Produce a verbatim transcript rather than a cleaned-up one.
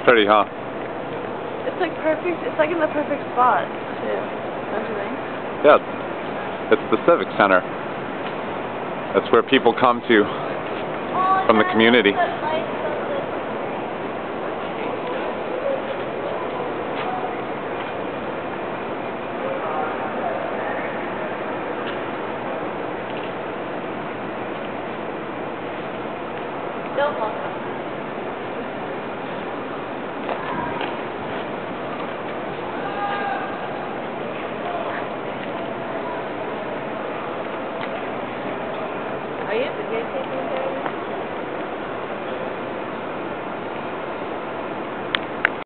It's pretty, huh? It's like perfect. It's like in the perfect spot, too. Don't you think? Yeah. It's the Civic Center. That's where people come to from the community. Don't look.